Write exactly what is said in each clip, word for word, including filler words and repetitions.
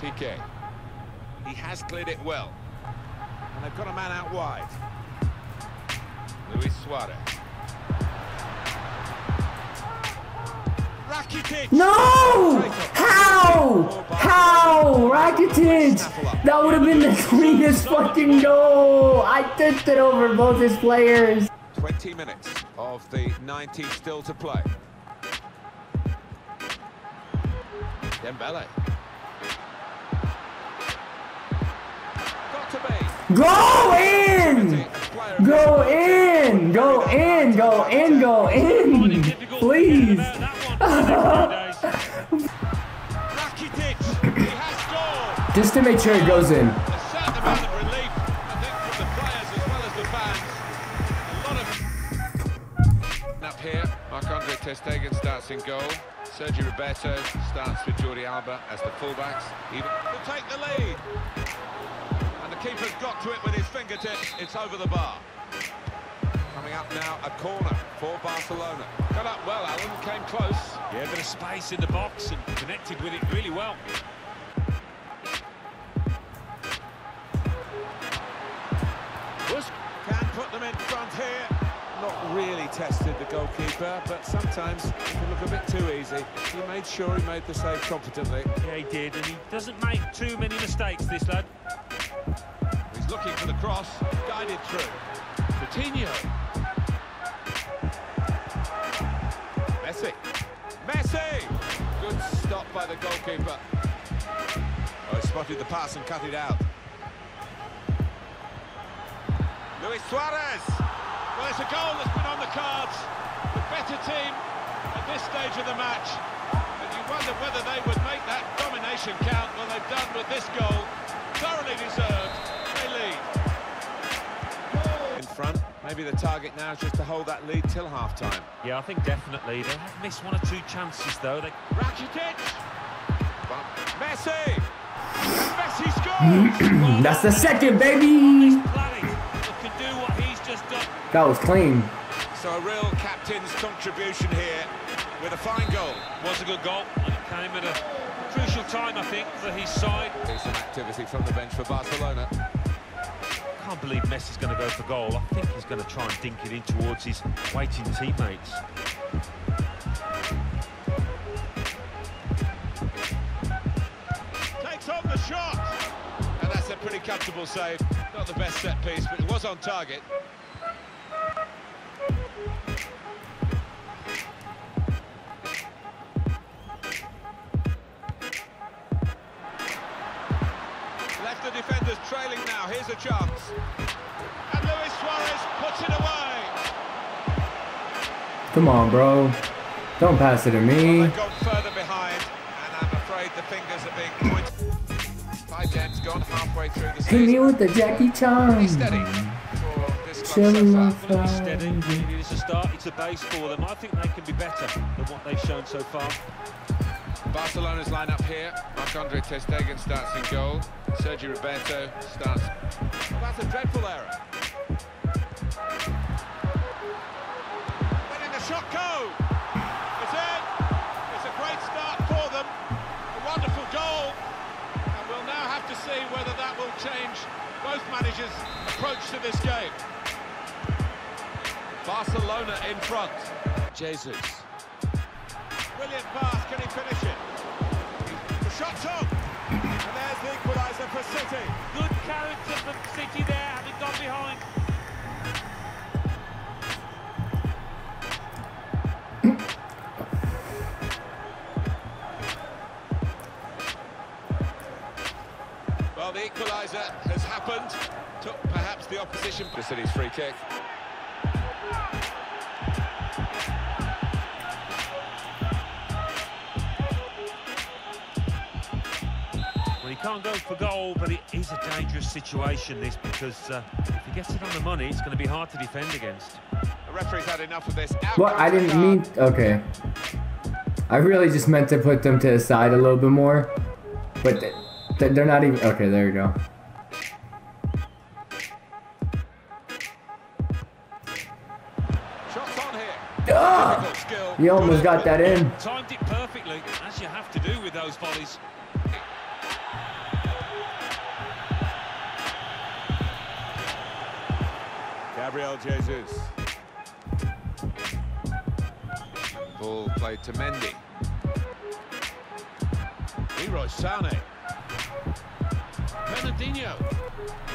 Piqué. He has cleared it well. And they've got a man out wide. Luis Suarez. Rakitic! No! How? How? Rakitic! That would have been the cleanest fucking goal! I tipped it over both his players. twenty minutes of the ninety still to play. Dembele. Go in! Go in! Go in! Go in! Go in! Please! Just to make sure it goes in. Up here, Marc-Andre Ter Stegen starts in goal. Sergio Roberto starts with Jordi Alba as the fullbacks. He will take the lead. Keeper's got to it with his fingertips. It's over the bar. Coming up now, a corner for Barcelona. Got up well, Alan. Came close. Yeah, a bit of space in the box and connected with it really well. Busk can put them in front here. Not really tested the goalkeeper, but sometimes it can look a bit too easy. He made sure he made the save competently. Yeah, he did, and he doesn't make too many mistakes, this lad. Looking for the cross, guided through. Coutinho. Messi. Messi! Good stop by the goalkeeper. Oh, he spotted the pass and cut it out. Luis Suarez. Well, it's a goal that's been on the cards. The better team at this stage of the match. And you wonder whether they would make that domination count. Well, they've done with this goal. Thoroughly deserved. In front, maybe the target now is just to hold that lead till half-time. Yeah, I think definitely. They have missed one or two chances, though. They... Rakitic! Messi! Messi scores! That's the second, baby! That was clean. So a real captain's contribution here with a fine goal. Was a good goal, and it came at a crucial time, I think, for his side. Some activity from the bench for Barcelona. I can't believe Messi's going to go for goal. I think he's going to try and dink it in towards his waiting teammates. Takes off the shot. And that's a pretty comfortable save. Not the best set piece, but it was on target. Defenders trailing now. Here's a chance, and Luis Suarez puts it away. Come on, bro, don't pass it to me. Well, gone further behind, and I'm afraid the fingers are being pointed. Five games gone halfway through the season. Hit me with the Jackie Chan. He's steady. He's steady. It's a start. It's a base for them. I think they can be better than what they've shown so far. Barcelona's lineup here. Marc-Andre Ter Stegen starts in goal. Sergio Roberto starts. Well, that's a dreadful error. Where did the shot go? It's in. It's a great start for them. A wonderful goal. And we'll now have to see whether that will change both managers' approach to this game. Barcelona in front. Jesus. Brilliant pass, can he finish it? The shot's on! And there's the equaliser for City. Good character from City there, having gone behind. Well, the equaliser has happened. Took perhaps the opposition. The City's free kick. Can't go for goal, but it is a dangerous situation, this, because uh, if he gets it on the money, it's going to be hard to defend against. The referee's had enough of this. Out well, I didn't mean... Okay. I really just meant to put them to the side a little bit more, but th th they're not even... Okay, there you go. Shots on here. Ah! You almost got that in. Timed it perfectly, as you have to do with those volleys. Gabriel Jesus. Ball played to Mendy. Leroy Sané. Fernandinho.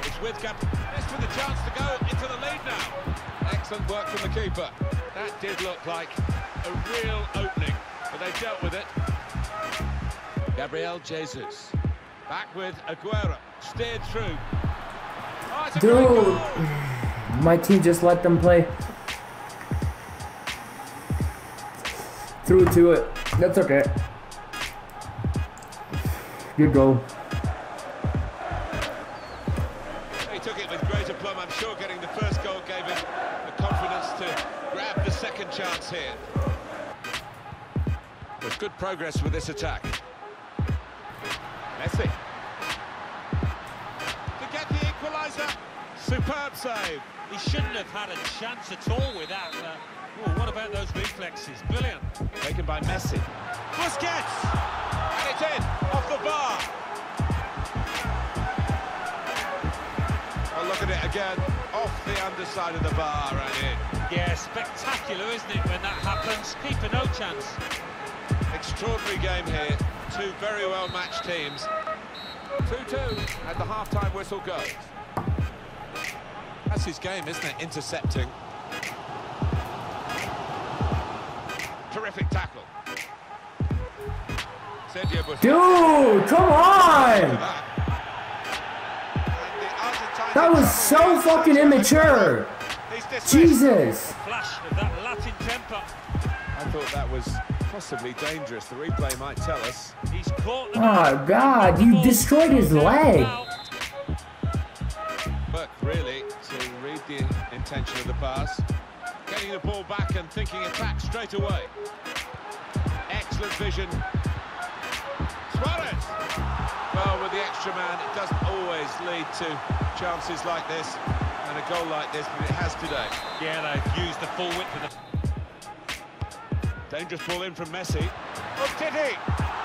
It's with Gap. This with a chance to go into the lead now. Excellent work from the keeper. That did look like a real opening, but they dealt with it. Gabriel Jesus. Back with Agüero. Steered through. Oh, dude, my team just let them play. Through to it. That's okay. Good goal. He took it with great aplomb. I'm sure getting the first goal gave him the confidence to grab the second chance here. There's good progress with this attack. Messi. To get the equaliser. Superb save. He shouldn't have had a chance at all with that. Uh, oh, what about those reflexes? Brilliant. Taken by Messi. Busquets. And it's in. Off the bar. Well, look at it again. Off the underside of the bar and in. Yeah, spectacular, isn't it, when that happens? Keeper no chance. Extraordinary game here. Two very well-matched teams. two two at the half-time whistle goes. That's his game, isn't it? Intercepting. Terrific tackle. Sergio Roberto. Dude, come on! That was so fucking immature. Jesus. Flash of that Latin temper. I thought that was possibly dangerous. The replay might tell us. He's caught. Oh God! You destroyed his leg. But really, to read the intention of the pass, getting the ball back and thinking attack straight away. Excellent vision. Suarez. Well, with the extra man, it doesn't always lead to chances like this and a goal like this, but it has today. Yeah, they've used the full width of the. Dangerous ball in from Messi. Oh, did he?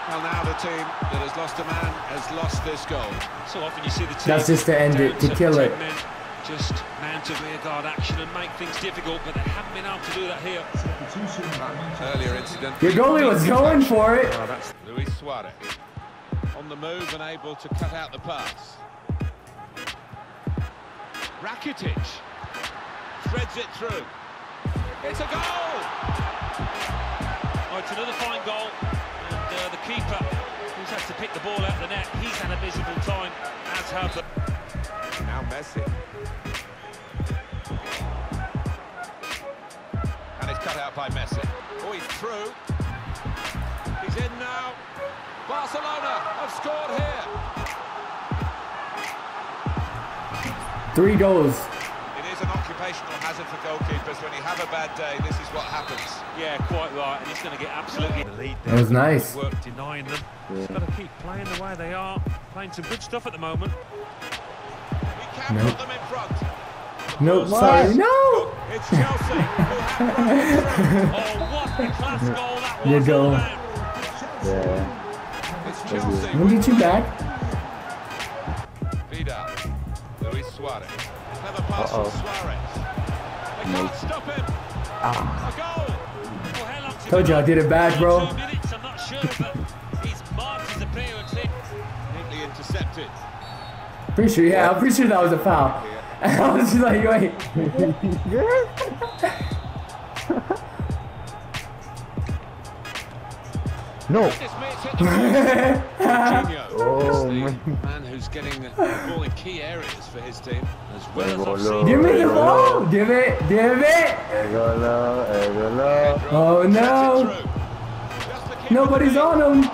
Well, now the team that has lost a man has lost this goal. So often you see the team... That's just to end it, to kill it. Men just mounted rear guard action and make things difficult, but they haven't been able to do that here. That earlier incident... Your goalie was going for it! Oh, that's Luis Suarez. On the move and able to cut out the pass. Rakitic. Threads it through. It's a goal! It's another fine goal, and uh, the keeper, who's had to pick the ball out of the net, he's had a miserable time, as have the... Now Messi. And it's cut out by Messi. Oh, he's through. He's in now. Barcelona have scored here. Three goals. An occupational hazard for goalkeepers. When you have a bad day, this is what happens. Yeah, quite right, and he's going to get absolutely the lead there. That was nice. Work denying them. Yeah. Just got to keep playing the way they are. Playing some good stuff at the moment. We can nope. put them in front. No, nope. sorry, no. It's Chelsea. Oh, what a class goal that was! You go. Yeah. It's Chelsea. We'll get you back. Vida, Luis Suarez. Another pass uh -oh. from Suarez. They can't stop him. Ah. A goal. Well, told you I did it bad, bro. Minutes, I'm not sure, but he's marked his appearance. Neatly intercepted. Pretty sure, yeah, I'm pretty sure that was a foul. Yeah. I was just like, wait. No. Oh, man. man who's getting the ball in key areas for his team as well as I've seen. Give me the ball! Give it! Give it! Oh no! Nobody's on him!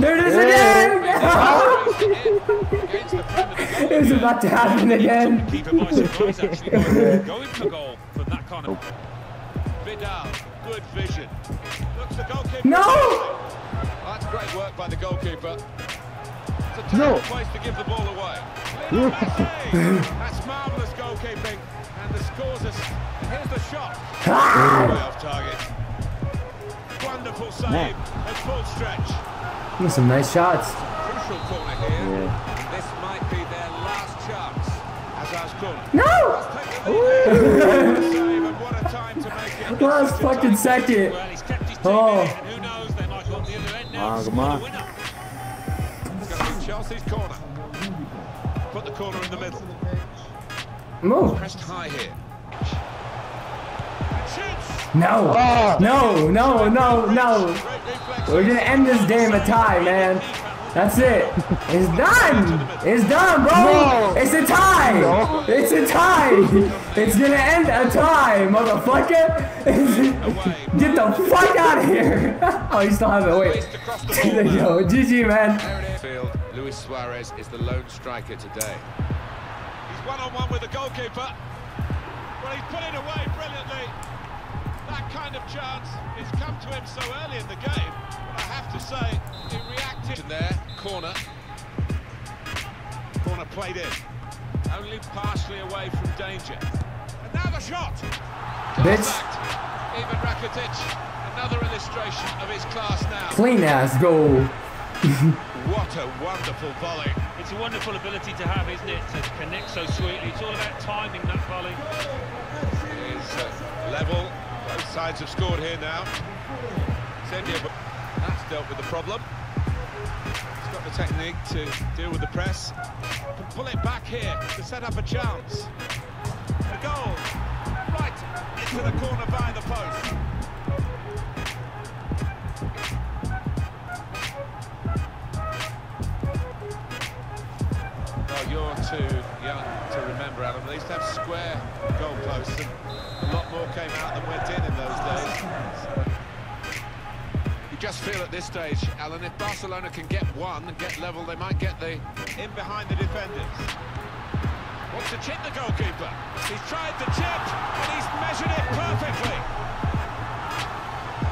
There it is again! It was about to happen again! Going for goal from that corner. Vidal, good vision. Looks the goalkeeper. No! That's great work by the goalkeeper. It's a terrible place to give the ball away. That's marvellous goalkeeping. And the scores are... Here's the shot. Way off target. Wonderful save at full stretch. That's some nice shots. Crucial corner here. Yeah. This might be their last chance. As I was No! Last fucking second. Oh. Ah, come on. It's going to be Chelsea's corner. Put the corner in the middle. Move. Pressed high here. No. Oh. No, no, no, no. We're going to end this game a tie, man. That's it. It's done. It's done, bro. No. It's a tie. No. It's a tie. It's going to end a tie, motherfucker. Get the fuck out of here. Oh, you still have it. Wait. There you go. G G, man. Luis Suarez is the lone striker today. He's one-on-one with the goalkeeper. Well, he's put it away brilliantly. That kind of chance has come to him so early in the game, but I have to say, he reacted there, corner, corner played in, only partially away from danger, another shot, this even Rakitic, another illustration of his class now, clean ass goal. What a wonderful volley. It's a wonderful ability to have, isn't it, to connect so sweetly. It's all about timing that volley. It is uh, level. Both sides have scored here now. That's dealt with the problem. He's got the technique to deal with the press. Can pull it back here to set up a chance. The goal right into the corner by the post. Oh, you're too young to remember, Adam. They used to have square goalposts. A lot more came out than went in in those days. So you just feel at this stage, Alan, if Barcelona can get one and get level, they might get the in behind the defenders. Wants to chip the goalkeeper. He's tried the chip and he's measured it perfectly.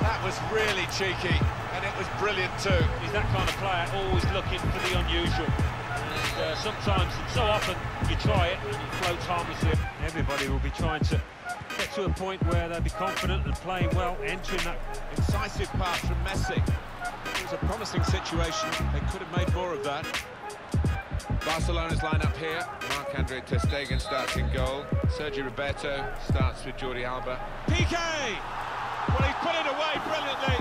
That was really cheeky and it was brilliant too. He's that kind of player, always looking for the unusual. And uh, sometimes, and so often, you try it and you float harmlessly. Everybody will be trying to get to a point where they'll be confident and playing well, entering that incisive pass from Messi. It was a promising situation. They could have made more of that. Barcelona's lineup here. Marc-Andre Ter Stegen starts in goal. Sergio Roberto starts with Jordi Alba. Piqué! Well, he's put it away brilliantly.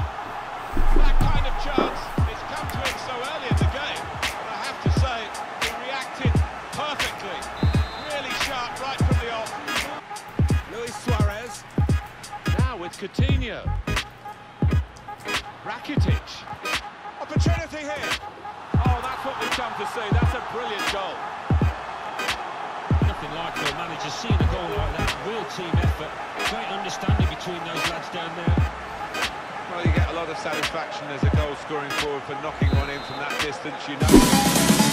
That kind of chance has come to him so early in the game. But I have to say, he reacted perfectly. Really sharp right from the off. Suarez, now with Coutinho, Rakitic, opportunity here, oh that's what we've come to see, that's a brilliant goal. Nothing like the manager seeing a goal like that, real team effort, great understanding between those lads down there. Well, you get a lot of satisfaction as a goal scoring forward for knocking one in from that distance, you know.